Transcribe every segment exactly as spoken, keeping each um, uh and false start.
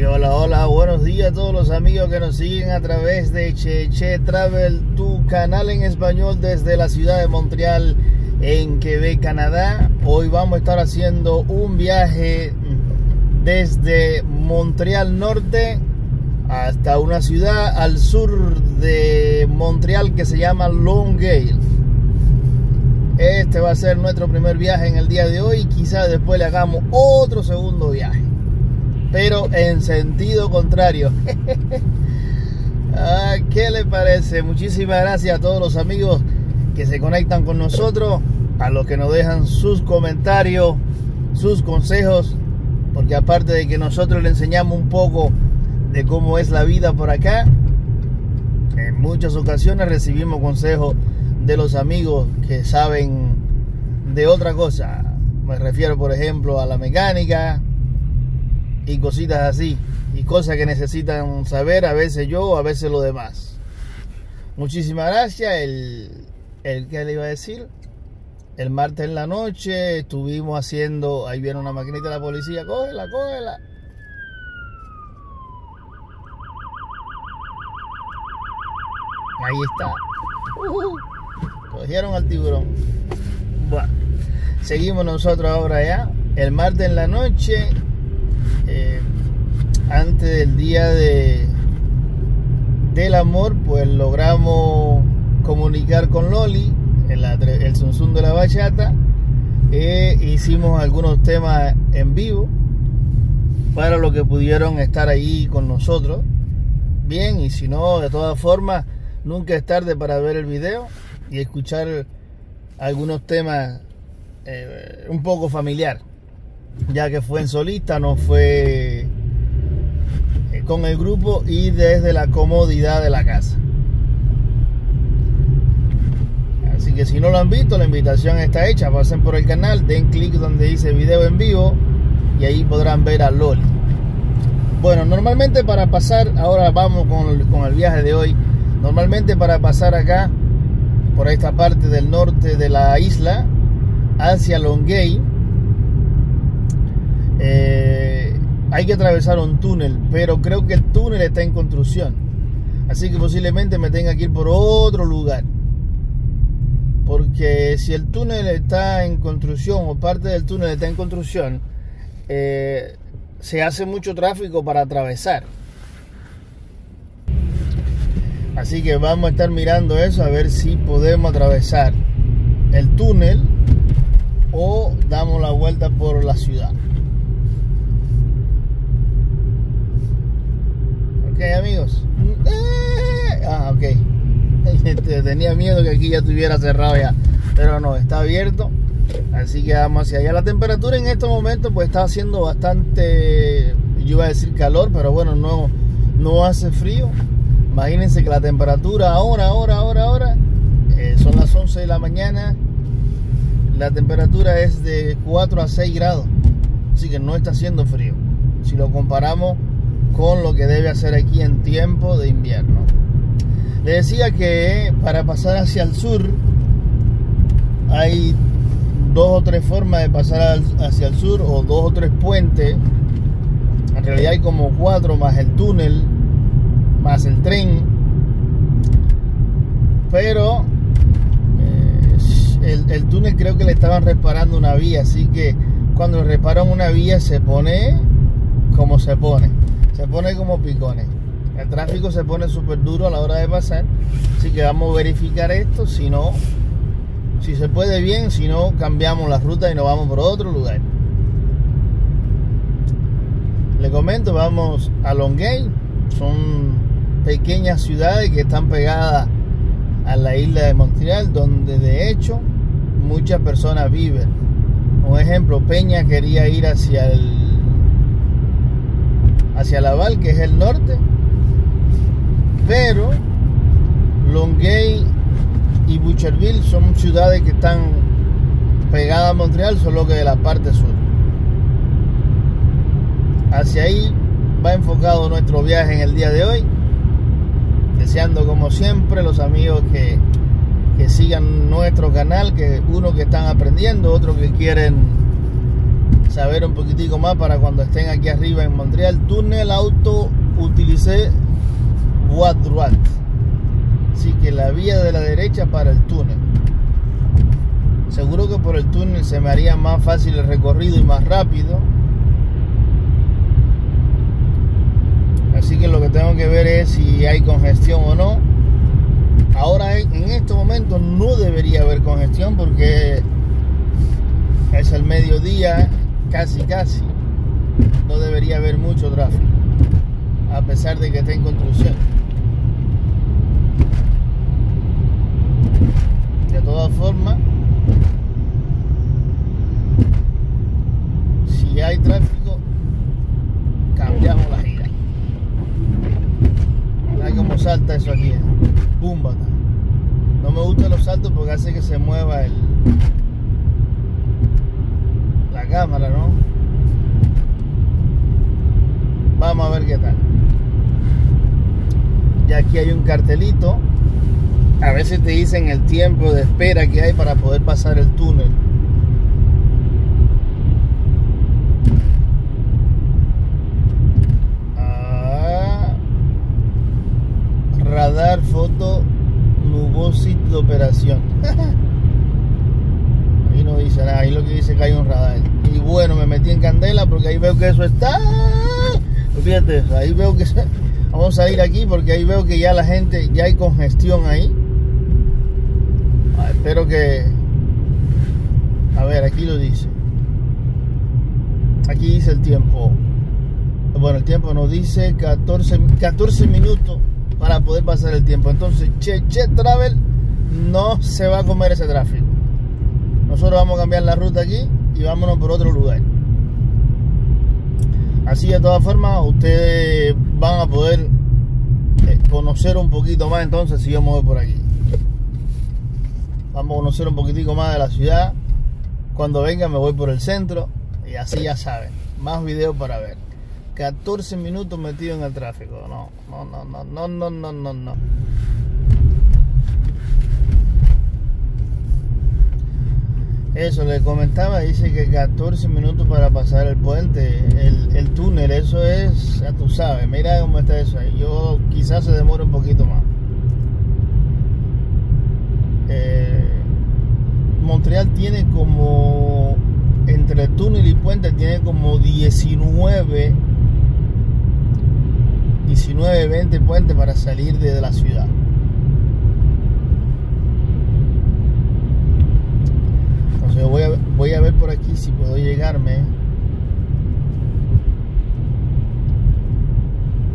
que hola, hola, buenos días a todos los amigos que nos siguen a través de Cheche Travel, tu canal en español desde la ciudad de Montreal, en Quebec, Canadá. Hoy vamos a estar haciendo un viaje desde Montreal Norte hasta una ciudad al sur de Montreal que se llama Longueuil. Este va a ser nuestro primer viaje en el día de hoy. Quizás después le hagamos otro segundo viaje, pero en sentido contrario. Ah, ¿qué le parece? Muchísimas gracias a todos los amigos que se conectan con nosotros, a los que nos dejan sus comentarios, sus consejos, porque aparte de que nosotros le enseñamos un poco de cómo es la vida por acá, en muchas ocasiones recibimos consejos de los amigos que saben de otra cosa. Me refiero, por ejemplo, a la mecánica y cositas así, y cosas que necesitan saber, a veces yo, a veces lo demás. Muchísimas gracias. El, el que le iba a decir, el martes en la noche estuvimos haciendo, ahí viene una maquinita de la policía, cógela, cógela. Ahí está. Uh, cogieron al tiburón. Bueno, seguimos nosotros ahora ya. El martes en la noche, eh, antes del día de del amor, pues logramos comunicar con Loli, el, el zunzun de la bachata. Eh, hicimos algunos temas en vivo para los que pudieron estar ahí con nosotros. Bien, y si no, de todas formas, nunca es tarde para ver el video y escuchar algunos temas eh, un poco familiar, ya que fue en solista, no fue eh, con el grupo y desde la comodidad de la casa. Así que si no lo han visto, la invitación está hecha. Pasen por el canal, den clic donde dice video en vivo y ahí podrán ver a Loli. Bueno, normalmente para pasar, ahora vamos con el, con el viaje de hoy. Normalmente para pasar acá, por esta parte del norte de la isla, hacia Longueuil, eh, hay que atravesar un túnel, pero creo que el túnel está en construcción. Así que posiblemente me tenga que ir por otro lugar, porque si el túnel está en construcción o parte del túnel está en construcción, eh, se hace mucho tráfico para atravesar. Así que vamos a estar mirando eso, a ver si podemos atravesar el túnel o damos la vuelta por la ciudad. Ok, amigos. Eh, ah, ok. Tenía miedo que aquí ya estuviera cerrado ya, pero no, está abierto. Así que vamos hacia allá. La temperatura en estos momentos pues está haciendo bastante, yo iba a decir calor, pero bueno, no, no hace frío. Imagínense que la temperatura ahora, ahora, ahora, ahora, eh, son las once de la mañana, la temperatura es de cuatro a seis grados, así que no está haciendo frío, si lo comparamos con lo que debe hacer aquí en tiempo de invierno. Le decía que para pasar hacia el sur, hay dos o tres formas de pasar hacia el sur, o dos o tres puentes, en realidad hay como cuatro más el túnel, más el tren, pero eh, el, el túnel creo que le estaban reparando una vía, así que cuando reparan una vía se pone como se pone, se pone como picones, el tráfico se pone súper duro a la hora de pasar, así que vamos a verificar esto, si no, si se puede bien, si no cambiamos la ruta y nos vamos por otro lugar. Le comento, vamos a Longueuil, son pequeñas ciudades que están pegadas a la isla de Montreal, donde de hecho muchas personas viven. Un ejemplo, Peña quería ir hacia el hacia Laval, que es el norte, pero Longueuil y Boucherville son ciudades que están pegadas a Montreal, solo que de la parte sur. Hacia ahí va enfocado nuestro viaje en el día de hoy, deseando como siempre los amigos que, que sigan nuestro canal, que uno que están aprendiendo, otro que quieren saber un poquitico más para cuando estén aquí arriba en Montreal. Túnel auto utilicé voie droite, así que la vía de la derecha para el túnel. Seguro que por el túnel se me haría más fácil el recorrido y más rápido. Así que lo que tengo que ver es si hay congestión o no. Ahora en este momento no debería haber congestión porque es el mediodía, casi casi. No debería haber mucho tráfico, a pesar de que está en construcción. De todas formas, si hay tráfico, cambiamos la gira. Mira cómo salta eso aquí, ¿eh? Búmbata. No me gustan los saltos porque hace que se mueva el... la cámara, ¿no? Vamos a ver qué tal. Ya aquí hay un cartelito. A veces te dicen el tiempo de espera que hay para poder pasar el túnel. Ah, radar, foto, nuevo sitio de operación. Ahí no dice nada, ahí lo que dice que hay un radar. Y bueno, me metí en candela porque ahí veo que eso está. Fíjate, ahí veo que... Vamos a ir aquí porque ahí veo que ya la gente, ya hay congestión ahí. Ah, espero que... A ver, aquí lo dice. Aquí dice el tiempo. Bueno, el tiempo nos dice catorce, catorce minutos para poder pasar el tiempo. Entonces, Che Che Travel no se va a comer ese tráfico. Nosotros vamos a cambiar la ruta aquí y vámonos por otro lugar. Así de todas formas, ustedes van a poder conocer un poquito más. Entonces, si yo me voy por aquí, vamos a conocer un poquitico más de la ciudad. Cuando venga me voy por el centro. Y así ya saben, más videos para ver. catorce minutos metido en el tráfico. No, no, no, no, no, no, no, no, no. Eso, les comentaba, dice que catorce minutos para pasar el puente, el, el túnel, eso es, ya tú sabes, mira cómo está eso ahí, yo quizás se demore un poquito más. Eh, Montreal tiene como, entre el túnel y puente, tiene como diecinueve, veinte puentes para salir de la ciudad. Voy a, voy a ver por aquí si puedo llegarme.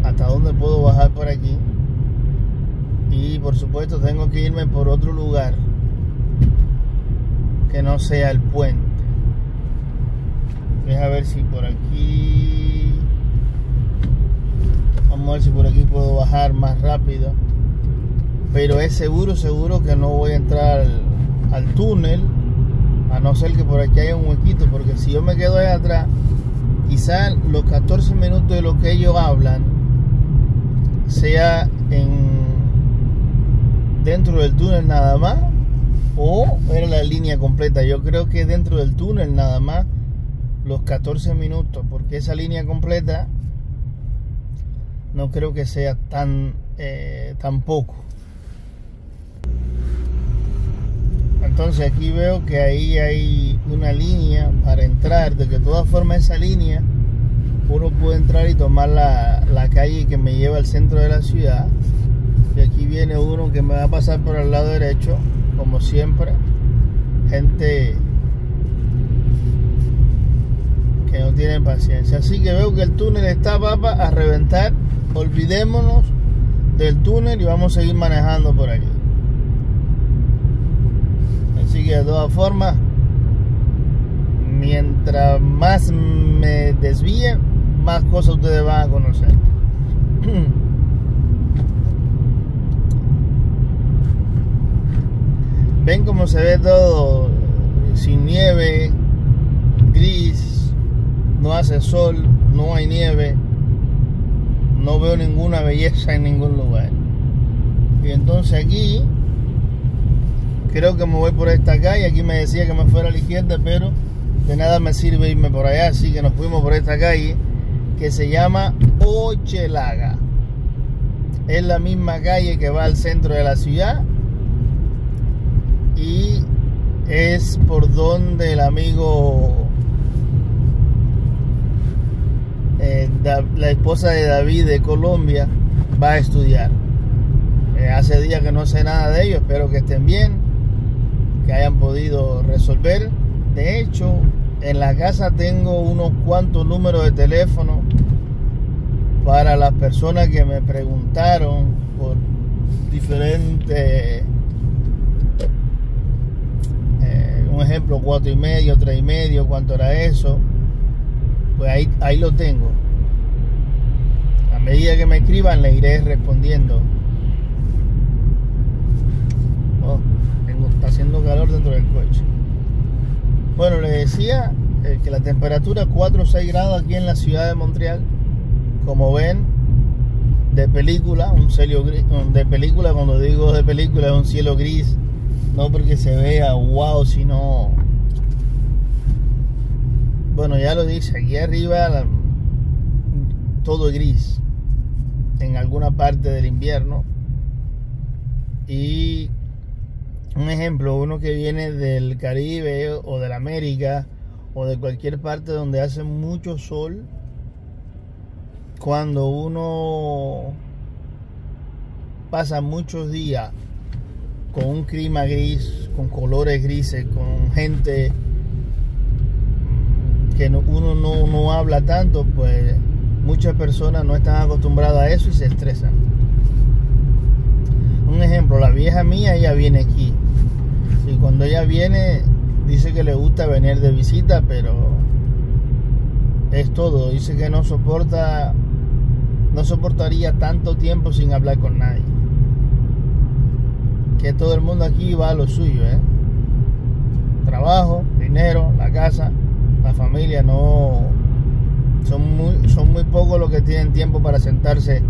Hasta dónde puedo bajar por aquí. Y por supuesto tengo que irme por otro lugar que no sea el puente. Deja ver si por aquí... Vamos a ver si por aquí puedo bajar más rápido. Pero es seguro, seguro que no voy a entrar al, al túnel. A no ser que por aquí haya un huequito, porque si yo me quedo ahí atrás, quizás los catorce minutos de lo que ellos hablan sea en dentro del túnel nada más, o era la línea completa. Yo creo que dentro del túnel nada más los catorce minutos, porque esa línea completa no creo que sea tan eh, tan poco. Entonces aquí veo que ahí hay una línea para entrar. De que todas formas esa línea uno puede entrar y tomar la, la calle que me lleva al centro de la ciudad. Y aquí viene uno que me va a pasar por el lado derecho, como siempre. Gente que no tiene paciencia. Así que veo que el túnel está, papa, a reventar. Olvidémonos del túnel y vamos a seguir manejando por aquí. Así que de todas formas, mientras más me desvíe, más cosas ustedes van a conocer. Ven cómo se ve todo sin nieve, gris, no hace sol, no hay nieve, no veo ninguna belleza en ningún lugar. Y entonces aquí... Creo que me voy por esta calle. Aquí me decía que me fuera a la izquierda, pero de nada me sirve irme por allá, así que nos fuimos por esta calle que se llama Hochelaga. Es la misma calle que va al centro de la ciudad y es por donde el amigo eh, da, la esposa de David de Colombia va a estudiar. Eh, hace días que no sé nada de ellos, espero que estén bien, que hayan podido resolver. De hecho, en la casa tengo unos cuantos números de teléfono para las personas que me preguntaron por diferentes, eh, un ejemplo, cuatro y medio, tres y medio, cuánto era eso, pues ahí, ahí lo tengo. A medida que me escriban le iré respondiendo. Oh, tengo, está haciendo calor dentro del coche. Bueno, les decía eh, que la temperatura es cuatro o seis grados aquí en la ciudad de Montreal. Como ven, de película, un cielo gris, de película, cuando digo de película es un cielo gris, no porque se vea wow, sino, bueno, ya lo dice, aquí arriba la, todo gris, en alguna parte del invierno. Y un ejemplo, uno que viene del Caribe o de la América o de cualquier parte donde hace mucho sol, cuando uno pasa muchos días con un clima gris, con colores grises, con gente que no, uno no, no habla tanto, pues muchas personas no están acostumbradas a eso y se estresan. Un ejemplo, la vieja mía, ella viene aquí y cuando ella viene dice que le gusta venir de visita, pero es todo, dice que no soporta, no soportaría tanto tiempo sin hablar con nadie, que todo el mundo aquí va a lo suyo, ¿eh? Trabajo, dinero, la casa, la familia. No son muy, son muy pocos los que tienen tiempo para sentarse,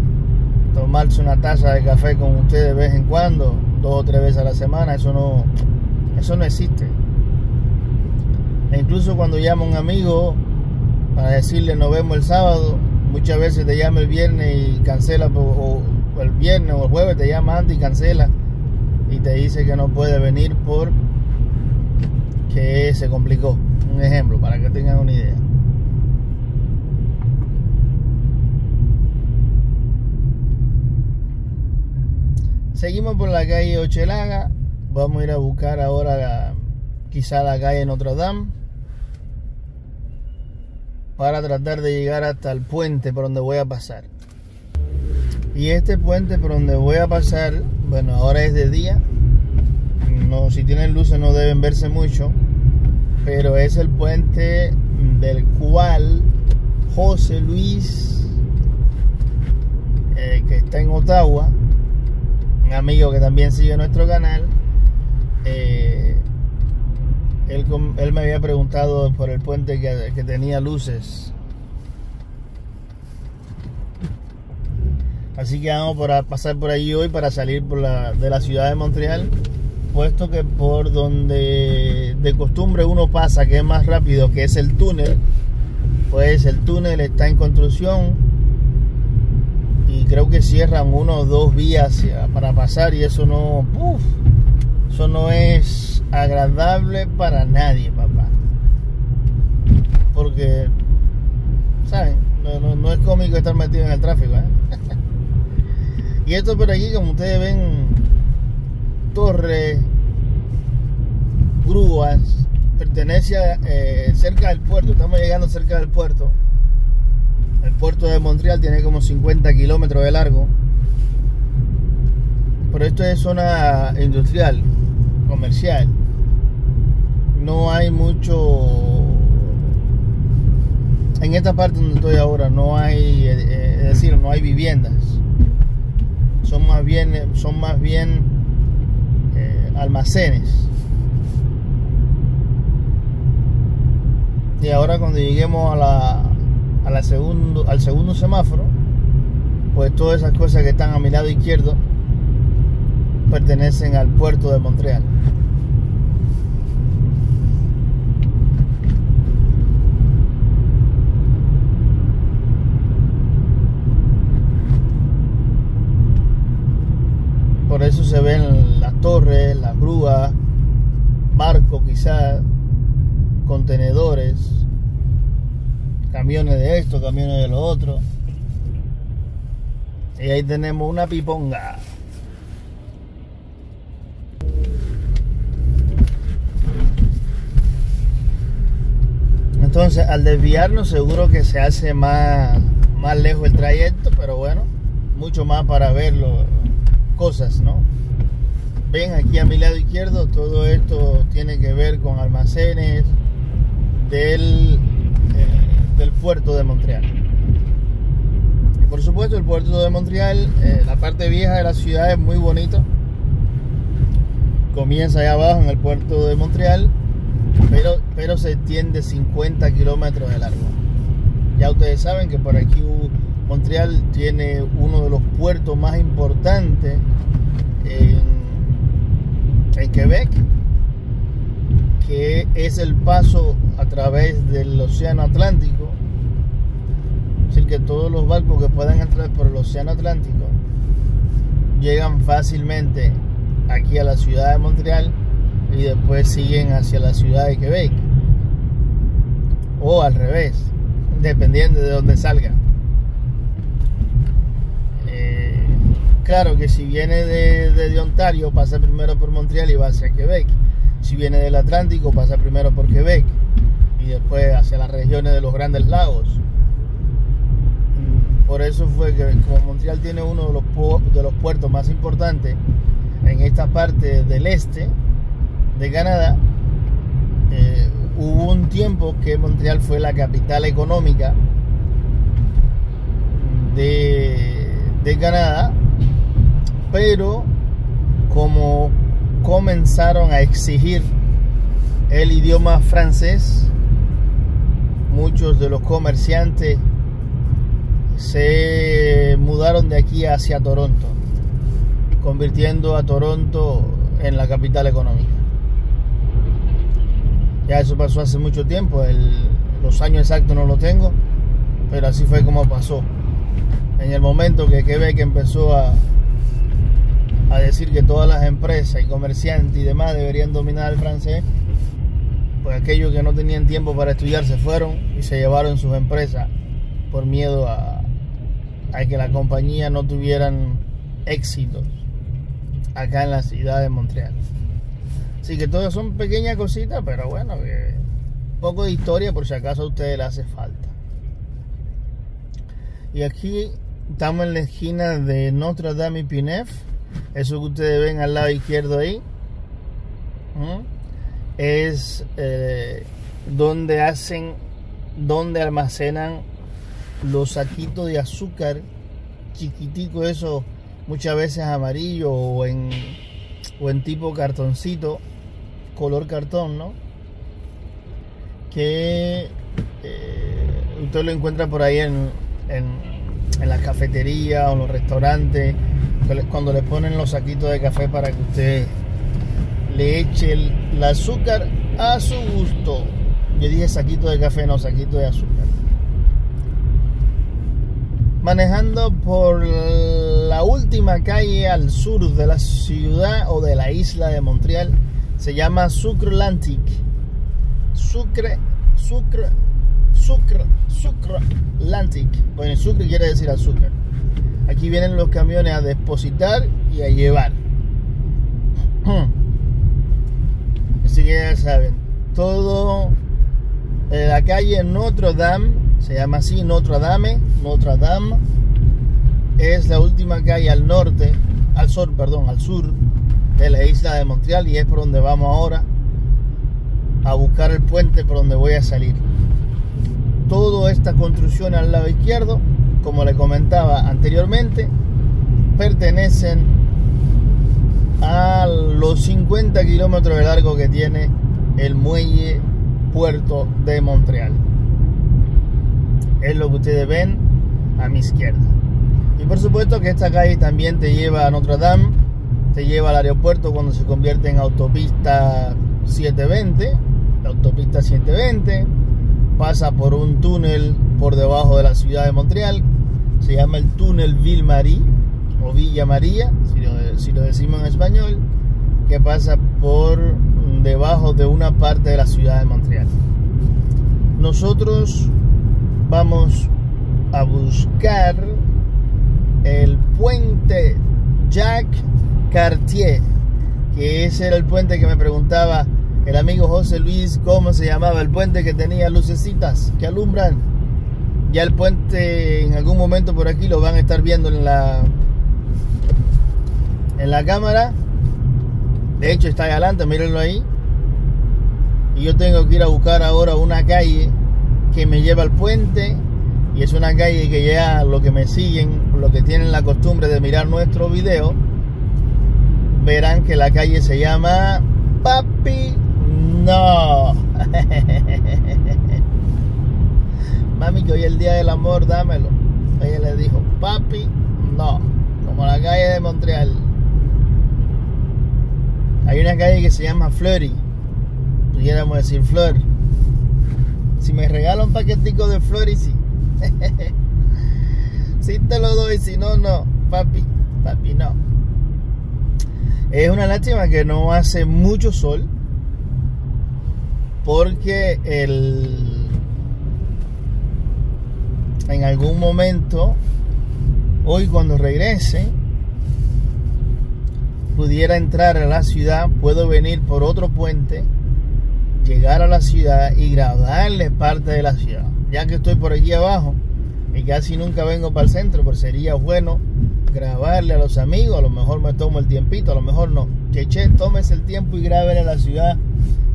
tomarse una taza de café con ustedes de vez en cuando, dos o tres veces a la semana. Eso no, eso no existe. E incluso cuando llama un amigo para decirle nos vemos el sábado, muchas veces te llama el viernes y cancela, o el viernes o el jueves te llama antes y cancela y te dice que no puede venir por que se complicó. Un ejemplo, para que tengan una idea. Seguimos por la calle Hochelaga. Vamos a ir a buscar ahora la, quizá la calle Notre Dame, para tratar de llegar hasta el puente por donde voy a pasar. Y este puente por donde voy a pasar, bueno, ahora es de día, no, si tienen luces no deben verse mucho, pero es el puente del cual José Luis, eh, que está en Ottawa, un amigo que también sigue nuestro canal, eh, Él, él me había preguntado por el puente que, que tenía luces. Así que vamos a pasar por allí hoy para salir por la, de la ciudad de Montreal, puesto que por donde de costumbre uno pasa, que es más rápido, que es el túnel, pues el túnel está en construcción y creo que cierran uno o dos vías para pasar y eso no... Uf, eso no es agradable para nadie, papá. Porque, ¿saben? No, no, no es cómico estar metido en el tráfico, ¿eh? Y esto por aquí, como ustedes ven, torres, grúas, pertenece a, eh, cerca del puerto. Estamos llegando cerca del puerto. El puerto de Montreal tiene como cincuenta kilómetros de largo. Pero esto es zona industrial, comercial, no hay mucho en esta parte donde estoy ahora, no hay, es decir, no hay viviendas, son más bien son más bien eh, almacenes. Y ahora cuando lleguemos a la, a la segundo, al segundo semáforo, pues todas esas cosas que están a mi lado izquierdo pertenecen al puerto de Montreal. eso se ven las torres, las grúas, barcos quizás, contenedores, camiones de esto, camiones de lo otro. Y ahí tenemos una piponga. Entonces, al desviarnos seguro que se hace más, más lejos el trayecto, pero bueno, mucho más para verlo, cosas, ¿no? Ven aquí a mi lado izquierdo, todo esto tiene que ver con almacenes del, eh, del puerto de Montreal. Y por supuesto, el puerto de Montreal, eh, la parte vieja de la ciudad es muy bonita. Comienza allá abajo en el puerto de Montreal. Pero, pero se extiende cincuenta kilómetros de largo. Ya ustedes saben que por aquí Montreal tiene uno de los puertos más importantes en, en Quebec, que es el paso a través del Océano Atlántico. Es decir, que todos los barcos que puedan entrar por el Océano Atlántico llegan fácilmente aquí a la ciudad de Montreal y después siguen hacia la ciudad de Quebec, o al revés, dependiendo de donde salga. Eh, claro que si viene de, de, de Ontario, pasa primero por Montreal y va hacia Quebec. Si viene del Atlántico, pasa primero por Quebec y después hacia las regiones de los Grandes Lagos. Por eso fue que, como Montreal tiene uno de los, pu de los puertos más importantes en esta parte del este de Canadá, eh, hubo un tiempo que Montreal fue la capital económica de, de Canadá, pero como comenzaron a exigir el idioma francés, muchos de los comerciantes se mudaron de aquí hacia Toronto, convirtiendo a Toronto en la capital económica. Ya eso pasó hace mucho tiempo, el, los años exactos no los tengo, pero así fue como pasó. En el momento que Quebec empezó a, a decir que todas las empresas y comerciantes y demás deberían dominar el francés, pues aquellos que no tenían tiempo para estudiar se fueron y se llevaron sus empresas por miedo a, a que la compañía no tuvieran éxitos acá en la ciudad de Montreal. Así que todas son pequeñas cositas, pero bueno, un poco de historia por si acaso a ustedes les hace falta. Y aquí estamos en la esquina de Notre Dame y Pinef. Eso que ustedes ven al lado izquierdo ahí, ¿m? es eh, donde hacen, donde almacenan los saquitos de azúcar chiquiticos, esos muchas veces amarillos o en... o en tipo cartoncito, color cartón, ¿no? Que eh, usted lo encuentra por ahí en, en, en las cafeterías o en los restaurantes, cuando le ponen los saquitos de café para que usted le eche el, el azúcar a su gusto. Yo dije saquito de café, no, saquito de azúcar. Manejando por la última calle al sur de la ciudad o de la isla de Montreal, se llama Sucrelantic. Sucre, sucre, sucre, Sucrelantic. Bueno, sucre quiere decir azúcar. Aquí vienen los camiones a depositar y a llevar. Así que ya saben, todo en la calle Notre Dame. Se llama así, Notre Dame, Notre Dame. Es la última calle al norte, al sur, perdón, al sur de la isla de Montreal, y es por donde vamos ahora a buscar el puente por donde voy a salir. Toda esta construcción al lado izquierdo, como le comentaba anteriormente, pertenecen a los cincuenta kilómetros de largo que tiene el muelle puerto de Montreal. Es lo que ustedes ven a mi izquierda. Y por supuesto que esta calle también te lleva a Notre Dame, te lleva al aeropuerto cuando se convierte en autopista siete veinte. La autopista siete veinte pasa por un túnel por debajo de la ciudad de Montreal, se llama el túnel Ville Marie o Villa María, si lo decimos en español, que pasa por debajo de una parte de la ciudad de Montreal. Nosotros vamos a buscar el puente Jacques Cartier, que ese era el puente que me preguntaba el amigo José Luis, cómo se llamaba el puente que tenía lucecitas que alumbran. Ya el puente en algún momento por aquí lo van a estar viendo en la en la cámara. De hecho está ahí adelante, mírenlo ahí. Y yo tengo que ir a buscar ahora una calle que me lleva al puente, y es una calle que ya los que me siguen, los que tienen la costumbre de mirar nuestro video, verán que la calle se llama Papi No. Mami, que hoy es el día del amor, dámelo. Ella le dijo Papi No, como la calle de Montreal. Hay una calle que se llama Fleury, pudiéramos decir Fleur. Si me regala un paquetico de Fleury, sí. Si te lo doy, si no, no. Papi, papi no. Es una lástima que no hace mucho sol, porque el, en algún momento, hoy cuando regrese, pudiera entrar a la ciudad, puedo venir por otro puente, llegar a la ciudad y grabarles parte de la ciudad, ya que estoy por aquí abajo y casi nunca vengo para el centro, pues sería bueno grabarle a los amigos. A lo mejor me tomo el tiempito, a lo mejor no. Cheche, tómese el tiempo y grábele a la ciudad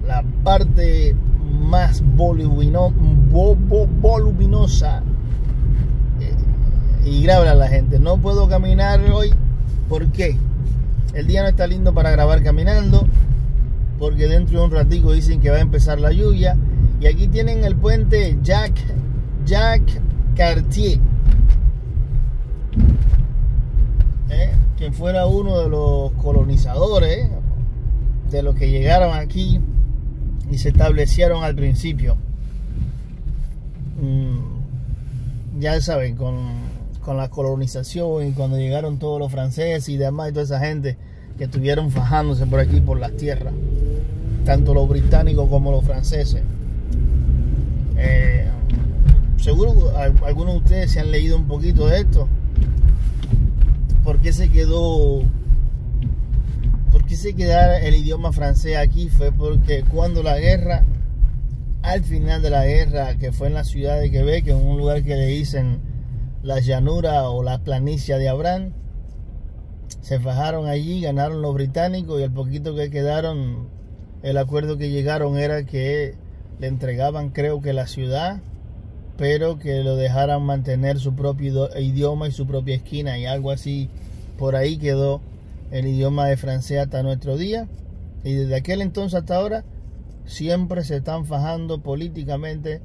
la parte más volumino, vo, vo, voluminosa eh, y grábele a la gente. No puedo caminar hoy, ¿por qué? El día no está lindo para grabar caminando, porque dentro de un ratico dicen que va a empezar la lluvia. Y aquí tienen el puente Jacques, Jacques Cartier. ¿Eh? Quien fuera uno de los colonizadores, de los que llegaron aquí y se establecieron al principio. Mm, ya saben, con, con la colonización y cuando llegaron todos los franceses y demás, y toda esa gente que estuvieron fajándose por aquí, por las tierras, tanto los británicos como los franceses. Eh, seguro algunos de ustedes se han leído un poquito de esto. ¿Por qué se quedó, por qué se quedara el idioma francés aquí? Fue porque cuando la guerra, al final de la guerra, que fue en la ciudad de Quebec, en un lugar que le dicen la llanura o la planicie de Abraham, se fajaron allí, ganaron los británicos, y el poquito que quedaron, el acuerdo que llegaron era que le entregaban, creo que la ciudad, pero que lo dejaran mantener su propio idioma y su propia esquina, y algo así. Por ahí quedó el idioma de francés hasta nuestro día, y desde aquel entonces hasta ahora siempre se están fajando políticamente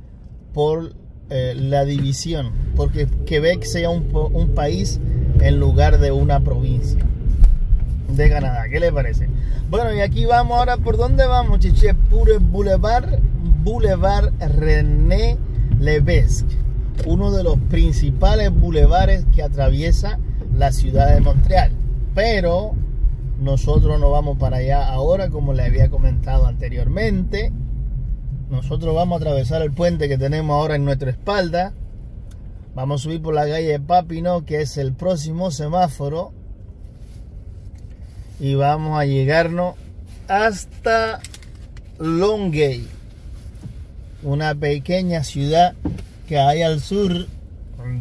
por eh, la división, porque Quebec sea un, un país en lugar de una provincia de Canadá. ¿Qué les parece? Bueno, y aquí vamos ahora. ¿Por dónde vamos, Chiche? Pure Boulevard, Boulevard René Levesque, uno de los principales bulevares que atraviesa la ciudad de Montreal. Pero nosotros no vamos para allá ahora, como les había comentado anteriormente. Nosotros vamos a atravesar el puente que tenemos ahora en nuestra espalda. Vamos a subir por la calle Papineau, que es el próximo semáforo, y vamos a llegarnos hasta Longueuil, una pequeña ciudad que hay al sur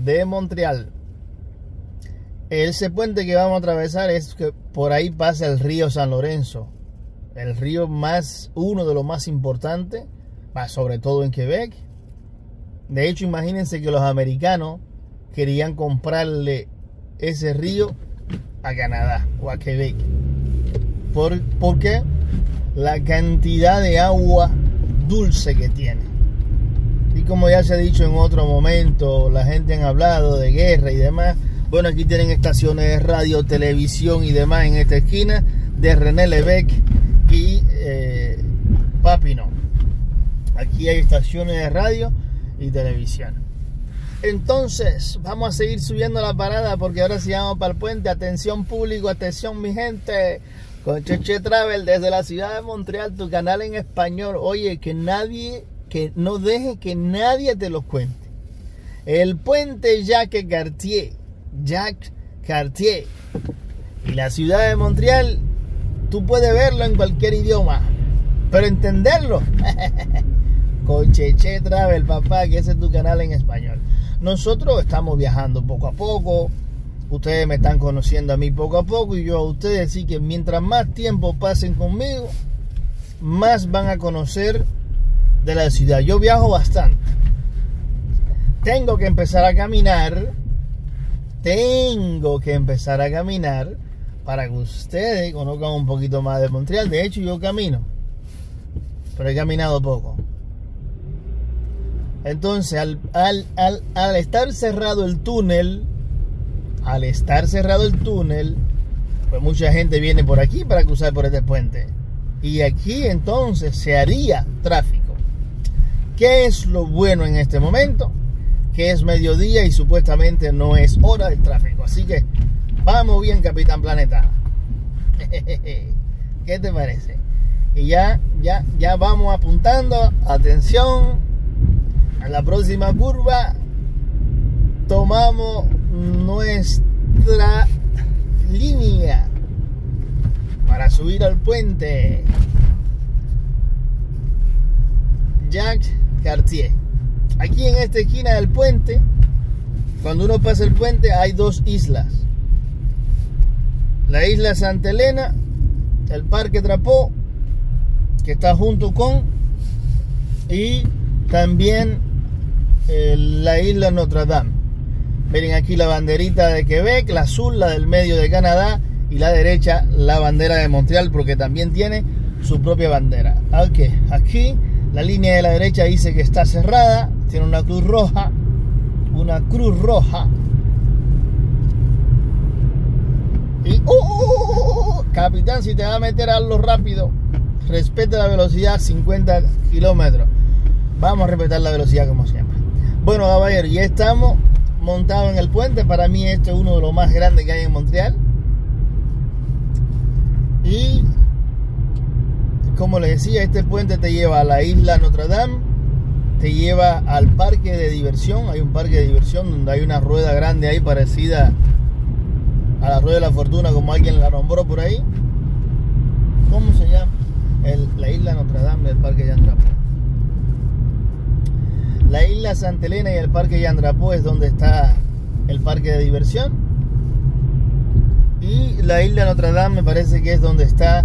de Montreal. Ese puente que vamos a atravesar es que por ahí pasa el río San Lorenzo, el río más, uno de los más importantes, sobre todo en Quebec. De hecho, imagínense que los americanos querían comprarle ese río a Canadá o a Quebec. ¿Por, por qué? La cantidad de agua dulce que tiene. Y como ya se ha dicho en otro momento, la gente han hablado de guerra y demás. Bueno, aquí tienen estaciones de radio, televisión y demás en esta esquina de René Lévesque y eh, Papineau. Aquí hay estaciones de radio y televisión. Entonces, vamos a seguir subiendo la parada porque ahora sí vamos para el puente. Atención público, atención mi gente. Con Cheche Travel desde la ciudad de Montreal, tu canal en español. Oye, que nadie, que no deje que nadie te lo cuente. El puente Jacques Cartier, Jacques Cartier. Y la ciudad de Montreal, tú puedes verlo en cualquier idioma, pero entenderlo. Con Cheche Travel, papá, que ese es tu canal en español. Nosotros estamos viajando poco a poco. Ustedes me están conociendo a mí poco a poco y yo a ustedes. Así que mientras más tiempo pasen conmigo, más van a conocer de la ciudad. Yo viajo bastante. Tengo que empezar a caminar. Tengo que empezar a caminar para que ustedes conozcan un poquito más de Montreal. De hecho, yo camino, pero he caminado poco. Entonces, al, al, al, al estar cerrado el túnel, al estar cerrado el túnel, pues mucha gente viene por aquí para cruzar por este puente. Y aquí entonces se haría tráfico. ¿Qué es lo bueno en este momento? Que es mediodía y supuestamente no es hora del tráfico. Así que vamos bien, Capitán Planeta. ¿Qué te parece? Y ya, ya, ya vamos apuntando. Atención. A la próxima curva tomamos nuestra línea para subir al puente Jacques Cartier. Aquí en esta esquina del puente, cuando uno pasa el puente, hay dos islas: la isla Santa Elena, el parque Trapeau, que está junto con, y también Eh, la isla Notre Dame. Miren aquí la banderita de Quebec, la azul, la del medio de Canadá, y la derecha la bandera de Montreal, porque también tiene su propia bandera. Okay. Aquí la línea de la derecha dice que está cerrada, tiene una cruz roja, una cruz roja y ¡oh, oh, oh, oh! Capitán, si te va a meter a lo rápido, respeta la velocidad, cincuenta kilómetros. Vamos a respetar la velocidad como siempre. Bueno, caballero, ya estamos montados en el puente. Para mí este es uno de los más grandes que hay en Montreal. Y como les decía, este puente te lleva a la isla Notre Dame, te lleva al parque de diversión. Hay un parque de diversión donde hay una rueda grande ahí parecida a la rueda de la fortuna, como alguien la nombró por ahí. ¿Cómo se llama? El, la isla Notre Dame del parque Jean Drapeau. La isla Santa Elena y el parque Jean Drapeau es donde está el parque de diversión. Y la isla Notre Dame me parece que es donde está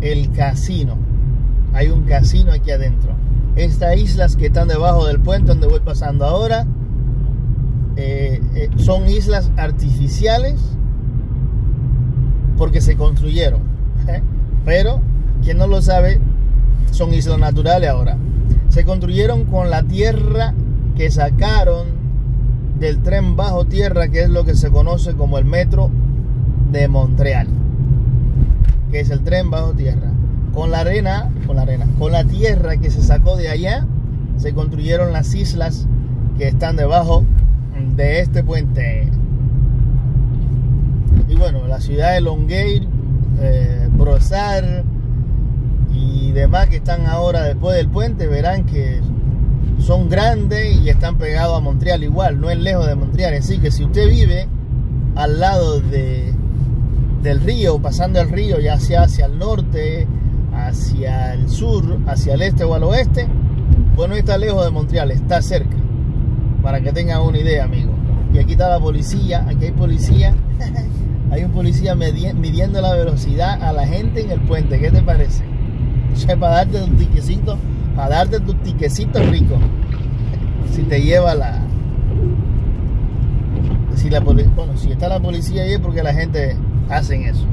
el casino. Hay un casino aquí adentro. Estas islas que están debajo del puente donde voy pasando ahora eh, eh, son islas artificiales porque se construyeron. ¿eh? Pero quien no lo sabe, son islas naturales ahora. Se construyeron con la tierra que sacaron del tren bajo tierra, que es lo que se conoce como el metro de Montreal, que es el tren bajo tierra. Con la arena, con la arena, con la tierra que se sacó de allá, se construyeron las islas que están debajo de este puente. Y bueno, la ciudad de Longueuil, eh, Brossard y demás que están ahora después del puente, verán que son grandes y están pegados a Montreal igual, no es lejos de Montreal. Así que si usted vive al lado de, del río, pasando el río, ya sea hacia el norte, hacia el sur, hacia el este o al oeste, pues no está lejos de Montreal, está cerca, para que tengan una idea, amigo. Y aquí está la policía, aquí hay policía. Hay un policía midiendo la velocidad a la gente en el puente. ¿Qué te parece? Para darte tu tiquecito, para darte tu tiquecito rico. Si te lleva la. Si la bueno, si está la policía ahí es porque la gente hace eso.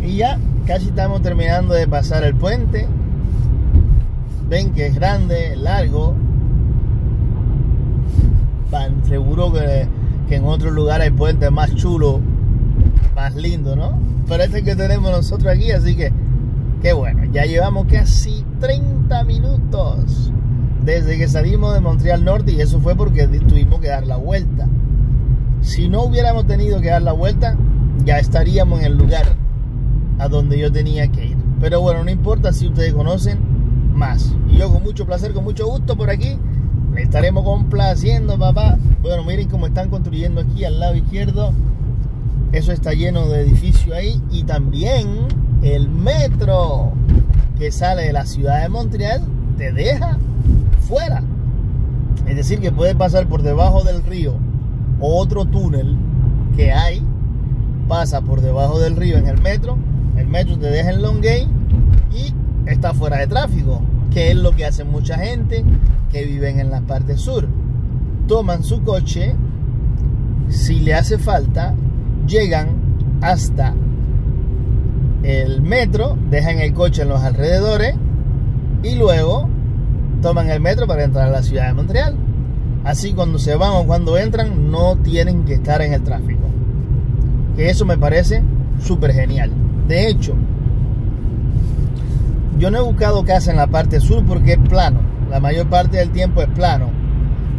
Y ya casi estamos terminando de pasar el puente. Ven que es grande, largo. Van, seguro que, que en otro lugar hay puentes más chulos, más lindos, ¿no? Pero este que tenemos nosotros aquí, así que. Qué bueno, ya llevamos casi treinta minutos desde que salimos de Montreal Norte, y eso fue porque tuvimos que dar la vuelta. Si no hubiéramos tenido que dar la vuelta, ya estaríamos en el lugar a donde yo tenía que ir. Pero bueno, no importa, si ustedes conocen más. Y yo con mucho placer, con mucho gusto por aquí, le estaremos complaciendo, papá. Bueno, miren cómo están construyendo aquí al lado izquierdo. Eso está lleno de edificios ahí. Y también el metro que sale de la ciudad de Montreal te deja fuera. Es decir, que puedes pasar por debajo del río. Otro túnel que hay pasa por debajo del río en el metro. El metro te deja en Longueuil y está fuera de tráfico, que es lo que hace mucha gente que viven en la parte sur. Toman su coche, si le hace falta, llegan hasta el metro, dejan el coche en los alrededores y luego toman el metro para entrar a la ciudad de Montreal. Así cuando se van o cuando entran no tienen que estar en el tráfico. Que eso me parece súper genial. De hecho, yo no he buscado casa en la parte sur porque es plano. La mayor parte del tiempo es plano.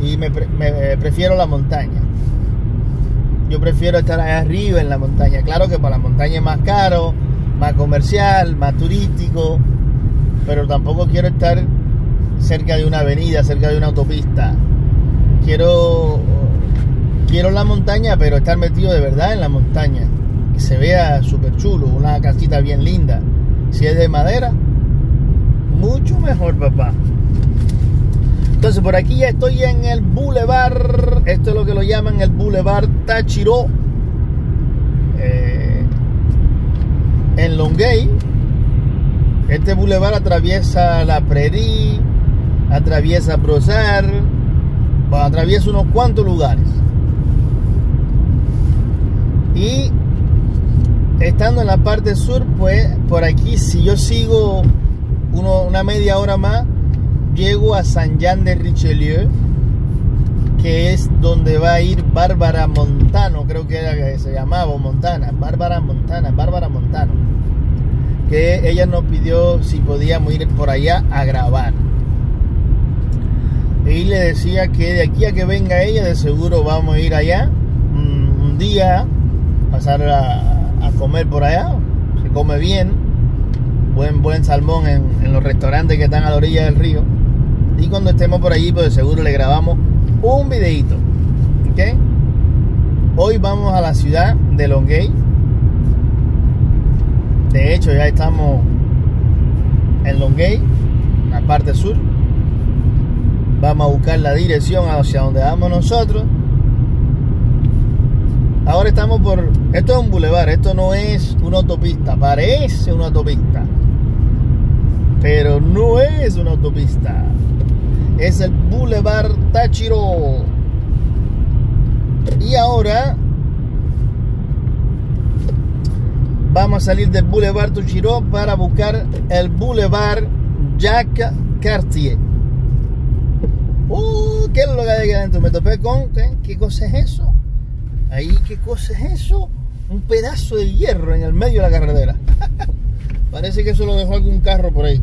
Y me, pre me prefiero la montaña. Yo prefiero estar allá arriba en la montaña. Claro que para la montaña es más caro, más comercial, más turístico. Pero tampoco quiero estar cerca de una avenida, cerca de una autopista. Quiero, quiero la montaña, pero estar metido de verdad en la montaña. Que se vea súper chulo, una casita bien linda. Si es de madera, mucho mejor, papá. Entonces por aquí ya estoy en el Boulevard. Esto es lo que lo llaman el Boulevard Táchiro. Eh, en Longueuil. Este boulevard atraviesa La Prairie, atraviesa Brossard. Bueno, atraviesa unos cuantos lugares. Y estando en la parte sur, pues por aquí, si yo sigo uno, una media hora más, llego a Saint-Jean-de-Richelieu, que es donde va a ir Bárbara Montano, creo que era que se llamaba, Montana, Bárbara Montana, Bárbara Montano, que ella nos pidió si podíamos ir por allá a grabar. Y le decía que de aquí a que venga ella, de seguro vamos a ir allá un día, pasar a, a comer por allá. Se come bien, buen, buen salmón en, en los restaurantes que están a la orilla del río. Y cuando estemos por allí, pues de seguro le grabamos un videito, ¿okay? Hoy vamos a la ciudad de Longueuil. De hecho, ya estamos en Longueuil, la parte sur. Vamos a buscar la dirección hacia donde vamos nosotros. Ahora estamos por... Esto es un bulevar, esto no es una autopista. Parece una autopista, pero no es una autopista. Es el Boulevard Táchiro. Y ahora vamos a salir del Boulevard Táchiro para buscar el Boulevard Jacques Cartier. Uh, ¿qué es lo que hay aquí adentro? Me topé con... ¿Qué, ¿Qué cosa es eso? Ahí, ¿qué cosa es eso? Un pedazo de hierro en el medio de la carretera. Parece que eso lo dejó algún carro por ahí.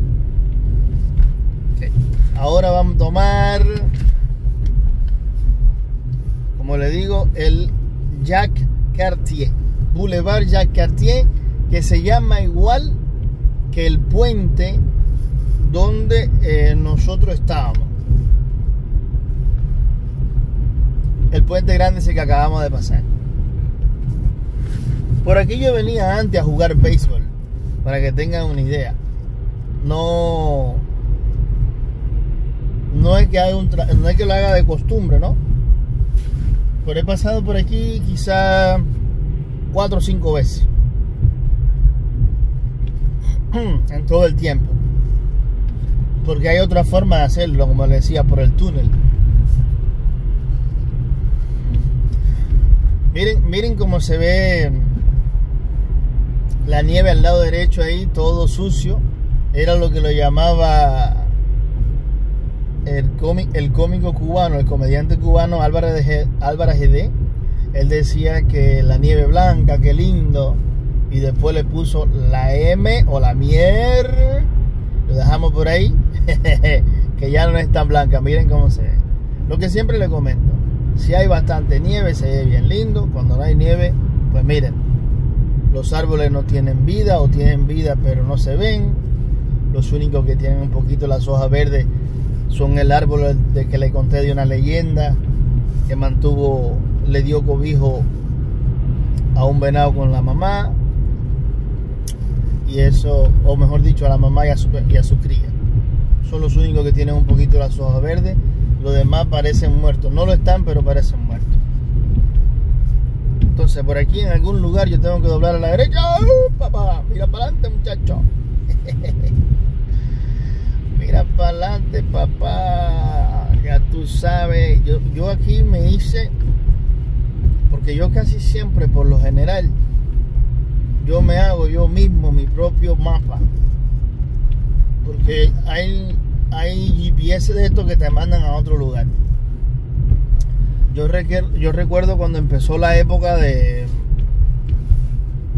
Okay. Ahora vamos a tomar, como le digo, el Jacques Cartier. Boulevard Jacques Cartier, que se llama igual que el puente donde eh, nosotros estábamos. El puente grande es el que acabamos de pasar. Por aquí yo venía antes a jugar béisbol, para que tengan una idea. No, no es que haga un tra- no es que lo haga de costumbre, ¿no? Pero he pasado por aquí quizá cuatro o cinco veces en todo el tiempo, porque hay otra forma de hacerlo, como les decía, por el túnel. Miren, miren cómo se ve la nieve al lado derecho ahí, todo sucio. Era lo que lo llamaba el, cómic, el cómico cubano, el comediante cubano Álvaro G D. Él decía que la nieve blanca, qué lindo. Y después le puso la M o la mier. Lo dejamos por ahí. que ya no es tan blanca. Miren cómo se ve. Lo que siempre les comento, si hay bastante nieve se ve bien lindo. Cuando no hay nieve, pues miren, los árboles no tienen vida o tienen vida pero no se ven. Los únicos que tienen un poquito las hojas verdes son el árbol de que le conté de una leyenda que mantuvo, le dio cobijo a un venado con la mamá, y eso, o mejor dicho, a la mamá y a su, y a su cría. Son los únicos que tienen un poquito las hojas verdes. Los demás parecen muertos, no lo están pero parecen muertos. Entonces por aquí en algún lugar yo tengo que doblar a la derecha. ¡Oh, papá! Mira para adelante, muchacho. Mira para adelante, papá. Ya tú sabes, yo, yo aquí me hice, porque yo casi siempre por lo general yo me hago yo mismo mi propio mapa, porque hay hay G P S de estos que te mandan a otro lugar. Yo, requiero, yo recuerdo cuando empezó la época de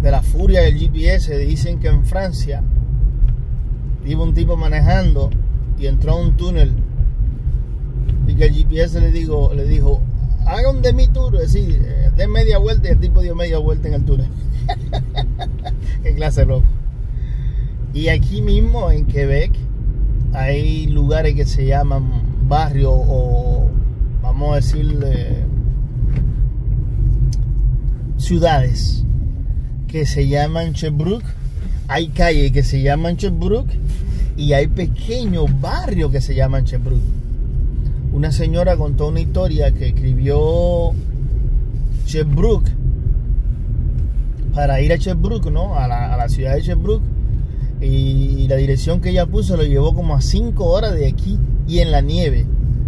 de la furia del G P S. Dicen que en Francia iba un tipo manejando y entró a un túnel, y que el G P S le dijo, le dijo haga un demi-tour, es decir, den media vuelta, y el tipo dio media vuelta en el túnel. Qué clase loco. Y aquí mismo en Quebec hay lugares que se llaman barrios, o vamos a decirle ciudades, que se llaman Sherbrooke. Hay calles que se llaman Sherbrooke y hay pequeños barrios que se llaman Sherbrooke. Una señora contó una historia que escribió Sherbrooke para ir a Sherbrooke, ¿no? A la, a la ciudad de Sherbrooke. Y la dirección que ella puso lo llevó como a cinco horas de aquí, y en la nieve.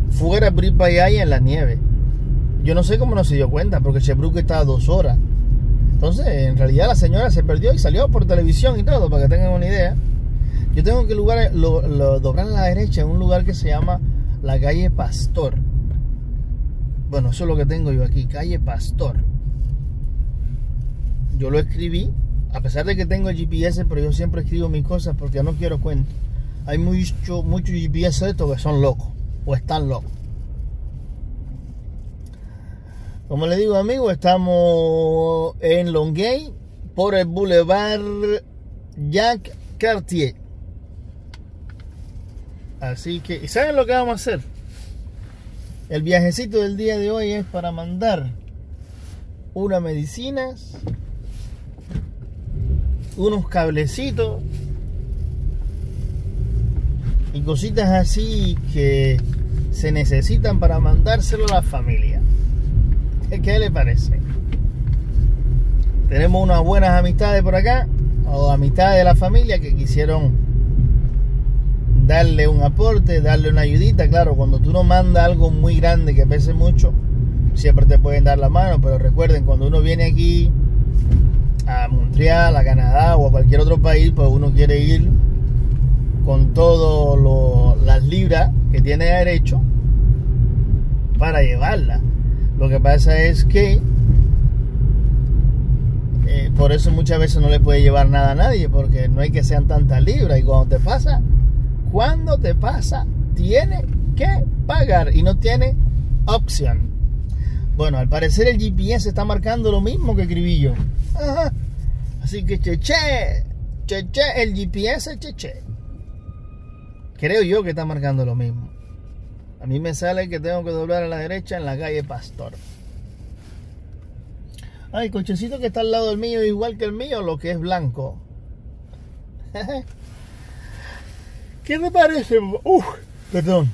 Fuera a abrir para allá y en la nieve. Yo no sé cómo no se dio cuenta, porque Sherbrooke está a dos horas. Entonces, en realidad la señora se perdió y salió por televisión y todo, para que tengan una idea. Yo tengo que lugar, lo, lo, doblar a la derecha en un lugar que se llama la calle Pastor. Bueno, eso es lo que tengo yo aquí, calle Pastor. Yo lo escribí. A pesar de que tengo el G P S, pero yo siempre escribo mis cosas porque yo no quiero cuentos. Hay muchos mucho G P S de estos que son locos, o están locos. Como les digo, amigos, estamos en Longueuil, por el Boulevard Jacques Cartier. Así que, ¿y saben lo que vamos a hacer? El viajecito del día de hoy es para mandar unas medicinas, unos cablecitos y cositas así que se necesitan para mandárselo a la familia. ¿Qué les parece? Tenemos unas buenas amistades por acá, o amistades de la familia, que quisieron darle un aporte, darle una ayudita. Claro, cuando tú no mandas algo muy grande que pese mucho, siempre te pueden dar la mano, pero recuerden, cuando uno viene aquí a Montreal, a Canadá o a cualquier otro país, pues uno quiere ir con todas las libras que tiene derecho para llevarla. Lo que pasa es que eh, por eso muchas veces no le puede llevar nada a nadie, porque no hay que sean tantas libras, y cuando te pasa, cuando te pasa, tiene que pagar y no tiene opción. Bueno, al parecer el G P S está marcando lo mismo que escribí yo. Ajá. Así que cheche, cheche, el G P S cheche. Creo yo que está marcando lo mismo. A mí me sale que tengo que doblar a la derecha en la calle Pastor. Ay, el cochecito que está al lado del mío, igual que el mío, lo que es blanco. ¿Qué te parece? Uf, perdón.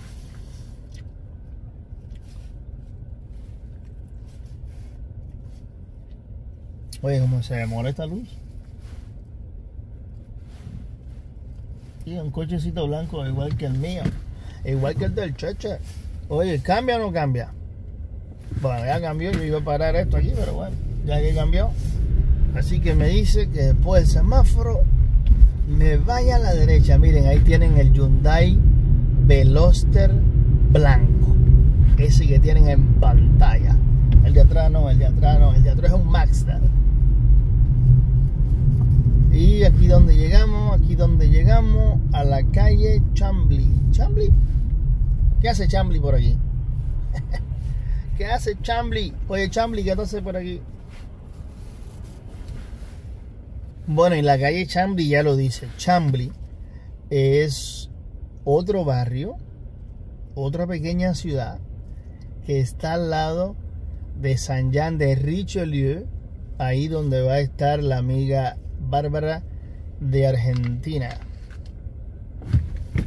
Oye, cómo se demora esta luz. Y un cochecito blanco igual que el mío, igual que el del Cheche. Oye, ¿cambia o no cambia? Bueno, ya cambió, yo iba a parar esto aquí, pero bueno, ya que cambió. Así que me dice que después del semáforo me vaya a la derecha. Miren, ahí tienen el Hyundai Veloster blanco, ese que tienen en pantalla. El de atrás no, el de atrás no, el de atrás es un Mazda. Y aquí donde llegamos, aquí donde llegamos, a la calle Chambly. ¿Chambly? ¿Qué hace Chambly por aquí? ¿Qué hace Chambly? Oye, Chambly, ¿qué hace por aquí? Bueno, en la calle Chambly ya lo dice. Chambly es otro barrio, otra pequeña ciudad que está al lado de Saint-Jean de Richelieu, ahí donde va a estar la amiga Bárbara de Argentina.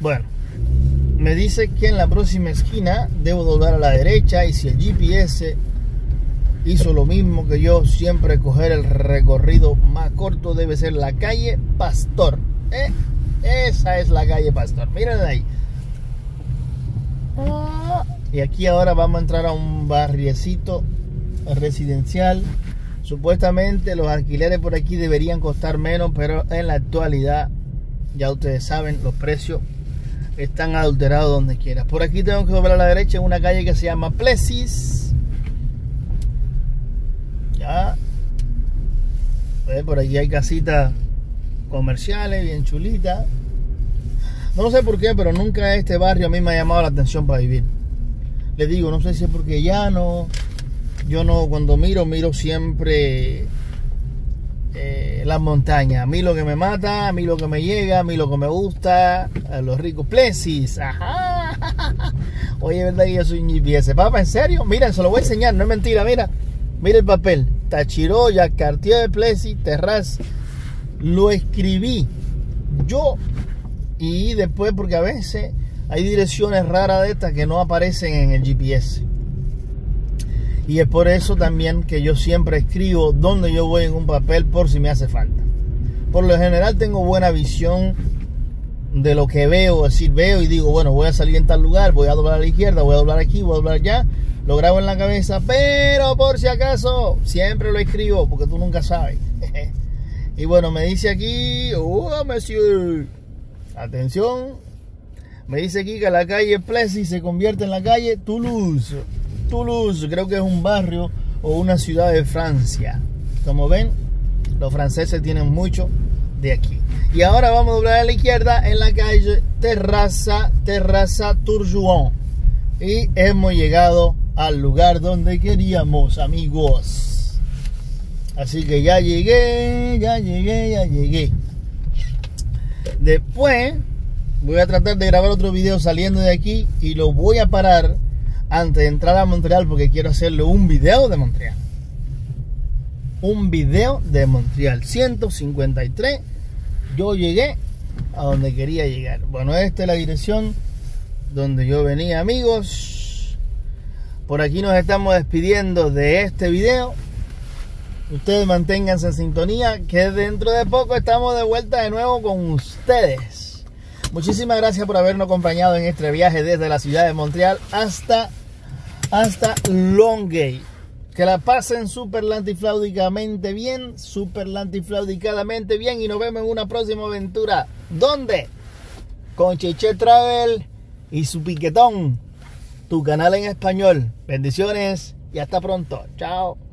Bueno, me dice que en la próxima esquina debo doblar a la derecha, y si el G P S hizo lo mismo que yo, siempre coger el recorrido más corto, debe ser la calle Pastor. ¿Eh? Esa es la calle Pastor, mírenla ahí. Y aquí ahora vamos a entrar a un barriecito residencial. Supuestamente los alquileres por aquí deberían costar menos, pero en la actualidad, ya ustedes saben, los precios están adulterados donde quiera. Por aquí tengo que doblar a la derecha en una calle que se llama Plessis. Ya. ¿Ves? Por aquí hay casitas comerciales, bien chulitas. No sé por qué, pero nunca este barrio a mí me ha llamado la atención para vivir. Les digo, no sé si es porque ya no... Yo no, cuando miro, miro siempre eh, las montañas. A mí lo que me mata, a mí lo que me llega, a mí lo que me gusta, a los ricos. Plessis, ajá. Oye, ¿verdad que yo soy un G P S? Papá, ¿en serio? Miren, se lo voy a enseñar, no es mentira, mira. Mira el papel. Tachiroya, Cartier de Plessis, Terraz. Lo escribí yo. Y después, porque a veces hay direcciones raras de estas que no aparecen en el G P S. Y es por eso también que yo siempre escribo donde yo voy en un papel, por si me hace falta. Por lo general tengo buena visión de lo que veo. Es decir, veo y digo, bueno, voy a salir en tal lugar, voy a doblar a la izquierda, voy a doblar aquí, voy a doblar allá. Lo grabo en la cabeza, pero por si acaso siempre lo escribo, porque tú nunca sabes. Y bueno, me dice aquí, oh, monsieur, atención. Me dice aquí que la calle Plessis se convierte en la calle Toulouse. Toulouse, creo que es un barrio o una ciudad de Francia. Como ven, los franceses tienen mucho de aquí. Y ahora vamos a doblar a la izquierda en la calle Terraza, Terraza Tourjuan. Y hemos llegado al lugar donde queríamos, amigos. Así que ya llegué, ya llegué, ya llegué. Después voy a tratar de grabar otro video saliendo de aquí, y lo voy a parar antes de entrar a Montreal, porque quiero hacerle un video de Montreal. Un video de Montreal. ciento cincuenta y tres. Yo llegué a donde quería llegar. Bueno, esta es la dirección donde yo venía, amigos. Por aquí nos estamos despidiendo de este video. Ustedes manténganse en sintonía, que dentro de poco estamos de vuelta de nuevo con ustedes. Muchísimas gracias por habernos acompañado en este viaje desde la ciudad de Montreal hasta... hasta Longueuil. Que la pasen superlantiflaudicamente bien, superlantiflaudicadamente bien, y nos vemos en una próxima aventura. ¿Dónde? Con Cheche Travel y su piquetón, tu canal en español. Bendiciones y hasta pronto. Chao.